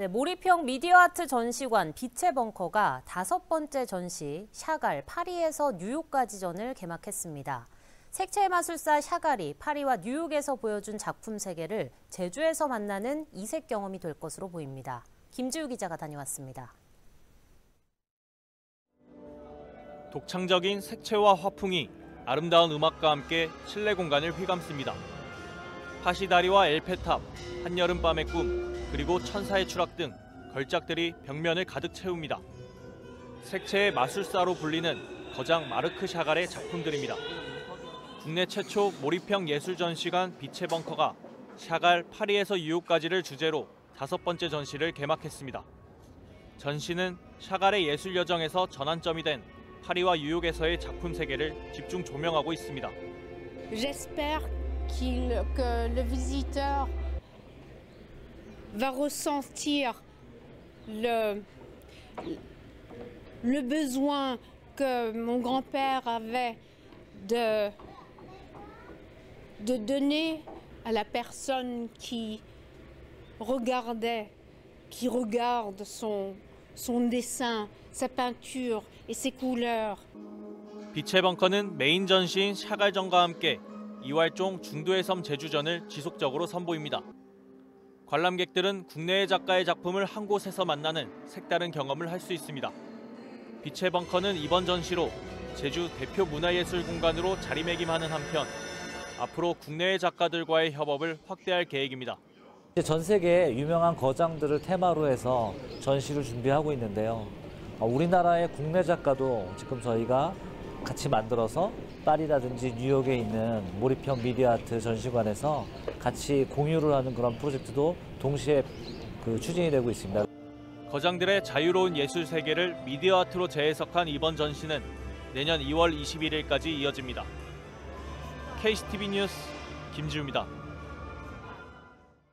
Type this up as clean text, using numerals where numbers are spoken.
네, 몰입형 미디어 아트 전시관 빛의 벙커가 5번째 전시 샤갈 파리에서 뉴욕 가지전을 개막했습니다. 색채 마술사 샤갈이 파리와 뉴욕에서 보여준 작품 세계를 제주에서 만나는 이색 경험이 될 것으로 보입니다. 김지우 기자가 다녀왔습니다. 독창적인 색채와 화풍이 아름다운 음악과 함께 실내 공간을 휘감습니다. 파시다리와 엘페탑, 한여름밤의 꿈, 그리고 천사의 추락 등 걸작들이 벽면을 가득 채웁니다. 색채의 마술사로 불리는 거장 마르크 샤갈의 작품들입니다. 국내 최초 몰입형 예술 전시관 빛의 벙커가 샤갈 파리에서 뉴욕까지를 주제로 5번째 전시를 개막했습니다. 전시는 샤갈의 예술 여정에서 전환점이 된 파리와 뉴욕에서의 작품 세계를 집중 조명하고 있습니다. que le visiteur va ressentir le besoin que mon grand-père avait de donner à la personne qui regardait, qui regarde son dessin, sa peinture et ses couleurs. 빛의 벙커는 메인 전시인 샤갈전과 함께 이왈종 중도의 섬 제주전을 지속적으로 선보입니다. 관람객들은 국내의 작가의 작품을 한 곳에서 만나는 색다른 경험을 할 수 있습니다. 빛의 벙커는 이번 전시로 제주 대표 문화예술 공간으로 자리매김하는 한편 앞으로 국내의 작가들과의 협업을 확대할 계획입니다. 전 세계의 유명한 거장들을 테마로 해서 전시를 준비하고 있는데요. 우리나라의 국내 작가도 지금 저희가 같이 만들어서 파리라든지 뉴욕에 있는 몰입형 미디어 아트 전시관에서 같이 공유를 하는 그런 프로젝트도 동시에 추진이 되고 있습니다. 거장들의 자유로운 예술 세계를 미디어 아트로 재해석한 이번 전시는 내년 2월 21일까지 이어집니다. KCTV 뉴스 김지우입니다.